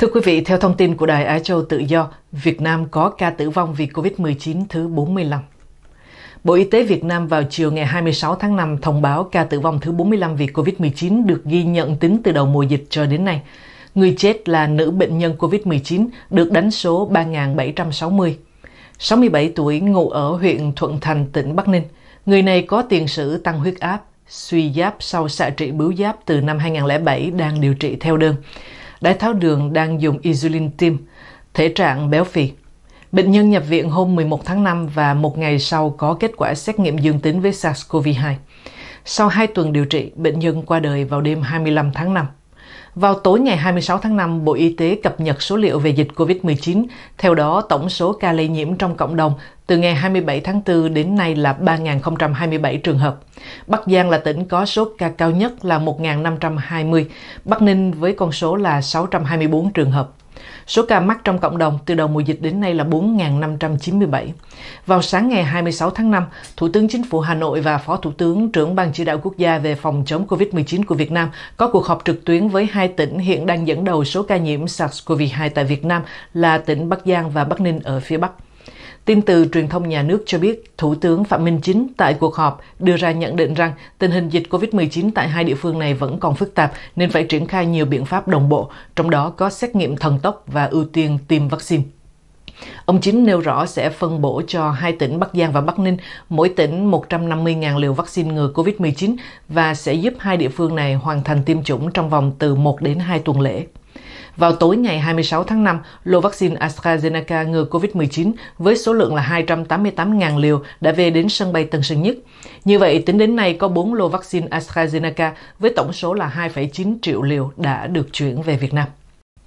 Thưa quý vị, theo thông tin của Đài Ái Châu Tự Do, Việt Nam có ca tử vong vì COVID-19 thứ 45. Bộ Y tế Việt Nam vào chiều ngày 26 tháng 5 thông báo ca tử vong thứ 45 vì COVID-19 được ghi nhận tính từ đầu mùa dịch cho đến nay. Người chết là nữ bệnh nhân COVID-19 được đánh số 3760, 67 tuổi, ngụ ở huyện Thuận Thành, tỉnh Bắc Ninh. Người này có tiền sử tăng huyết áp, suy giáp sau xạ trị bướu giáp từ năm 2007, đang điều trị theo đơn. Đái tháo đường, đang dùng insulin tiêm, thể trạng béo phì. Bệnh nhân nhập viện hôm 11 tháng 5 và một ngày sau có kết quả xét nghiệm dương tính với SARS-CoV-2. Sau 2 tuần điều trị, bệnh nhân qua đời vào đêm 25 tháng 5. Vào tối ngày 26 tháng 5, Bộ Y tế cập nhật số liệu về dịch COVID-19. Theo đó, tổng số ca lây nhiễm trong cộng đồng từ ngày 27 tháng 4 đến nay là 3.027 trường hợp. Bắc Giang là tỉnh có số ca cao nhất là 1.520, Bắc Ninh với con số là 624 trường hợp. Số ca mắc trong cộng đồng từ đầu mùa dịch đến nay là 4.597. Vào sáng ngày 26 tháng 5, Thủ tướng Chính phủ Hà Nội và Phó Thủ tướng, trưởng Ban Chỉ đạo Quốc gia về phòng chống COVID-19 của Việt Nam có cuộc họp trực tuyến với 2 tỉnh hiện đang dẫn đầu số ca nhiễm SARS-CoV-2 tại Việt Nam là tỉnh Bắc Giang và Bắc Ninh ở phía Bắc. Tin từ truyền thông nhà nước cho biết, Thủ tướng Phạm Minh Chính tại cuộc họp đưa ra nhận định rằng tình hình dịch COVID-19 tại 2 địa phương này vẫn còn phức tạp nên phải triển khai nhiều biện pháp đồng bộ, trong đó có xét nghiệm thần tốc và ưu tiên tiêm vaccine. Ông Chính nêu rõ sẽ phân bổ cho 2 tỉnh Bắc Giang và Bắc Ninh, mỗi tỉnh 150.000 liều vaccine ngừa COVID-19 và sẽ giúp 2 địa phương này hoàn thành tiêm chủng trong vòng từ 1 đến 2 tuần lễ. Vào tối ngày 26 tháng 5, lô vaccine AstraZeneca ngừa COVID-19 với số lượng là 288.000 liều đã về đến sân bay Tân Sơn Nhất. Như vậy, tính đến nay có 4 lô vaccine AstraZeneca với tổng số là 2,9 triệu liều đã được chuyển về Việt Nam.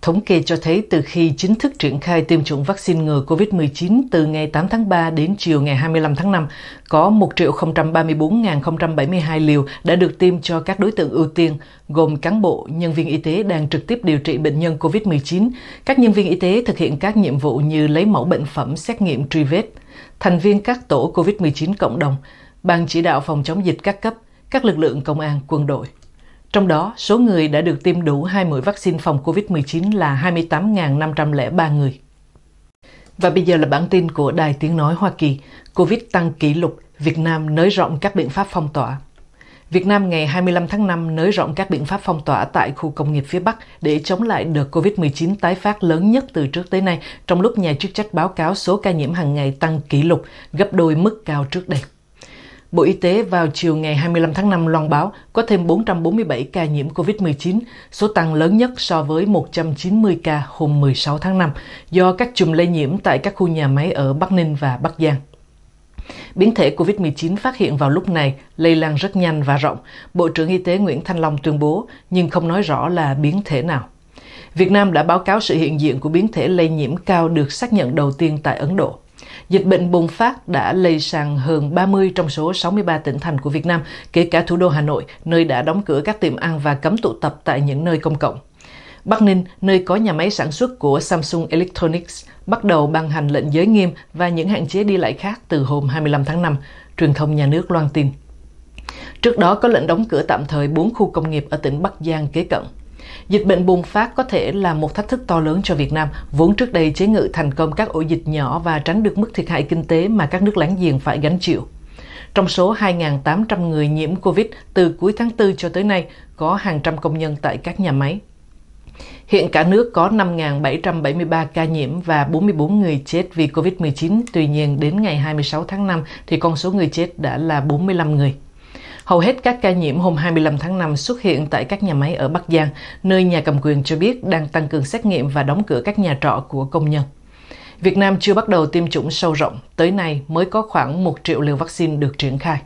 Thống kê cho thấy từ khi chính thức triển khai tiêm chủng vaccine ngừa COVID-19 từ ngày 8 tháng 3 đến chiều ngày 25 tháng 5, có 1.034.072 liều đã được tiêm cho các đối tượng ưu tiên, gồm cán bộ, nhân viên y tế đang trực tiếp điều trị bệnh nhân COVID-19, các nhân viên y tế thực hiện các nhiệm vụ như lấy mẫu bệnh phẩm, xét nghiệm truy vết, thành viên các tổ COVID-19 cộng đồng, ban chỉ đạo phòng chống dịch các cấp, các lực lượng công an, quân đội. Trong đó, số người đã được tiêm đủ 2 mũi vaccine phòng COVID-19 là 28.503 người. Và bây giờ là bản tin của Đài Tiếng Nói Hoa Kỳ. Covid tăng kỷ lục, Việt Nam nới rộng các biện pháp phong tỏa. Việt Nam ngày 25 tháng 5 nới rộng các biện pháp phong tỏa tại khu công nghiệp phía Bắc để chống lại đợt COVID-19 tái phát lớn nhất từ trước tới nay, trong lúc nhà chức trách báo cáo số ca nhiễm hàng ngày tăng kỷ lục, gấp đôi mức cao trước đây. Bộ Y tế vào chiều ngày 25 tháng 5 loan báo có thêm 447 ca nhiễm COVID-19, số tăng lớn nhất so với 190 ca hôm 16 tháng 5, do các chùm lây nhiễm tại các khu nhà máy ở Bắc Ninh và Bắc Giang. Biến thể COVID-19 phát hiện vào lúc này lây lan rất nhanh và rộng, Bộ trưởng Y tế Nguyễn Thanh Long tuyên bố, nhưng không nói rõ là biến thể nào. Việt Nam đã báo cáo sự hiện diện của biến thể lây nhiễm cao được xác nhận đầu tiên tại Ấn Độ. Dịch bệnh bùng phát đã lây sang hơn 30 trong số 63 tỉnh thành của Việt Nam, kể cả thủ đô Hà Nội, nơi đã đóng cửa các tiệm ăn và cấm tụ tập tại những nơi công cộng. Bắc Ninh, nơi có nhà máy sản xuất của Samsung Electronics, bắt đầu ban hành lệnh giới nghiêm và những hạn chế đi lại khác từ hôm 25 tháng 5, truyền thông nhà nước loan tin. Trước đó có lệnh đóng cửa tạm thời 4 khu công nghiệp ở tỉnh Bắc Giang kế cận. Dịch bệnh bùng phát có thể là một thách thức to lớn cho Việt Nam, vốn trước đây chế ngự thành công các ổ dịch nhỏ và tránh được mức thiệt hại kinh tế mà các nước láng giềng phải gánh chịu. Trong số 2.800 người nhiễm Covid từ cuối tháng 4 cho tới nay, có hàng trăm công nhân tại các nhà máy. Hiện cả nước có 5.773 ca nhiễm và 44 người chết vì Covid-19, tuy nhiên đến ngày 26 tháng 5 thì con số người chết đã là 45 người. Hầu hết các ca nhiễm hôm 25 tháng 5 xuất hiện tại các nhà máy ở Bắc Giang, nơi nhà cầm quyền cho biết đang tăng cường xét nghiệm và đóng cửa các nhà trọ của công nhân. Việt Nam chưa bắt đầu tiêm chủng sâu rộng, tới nay mới có khoảng 1 triệu liều vaccine được triển khai.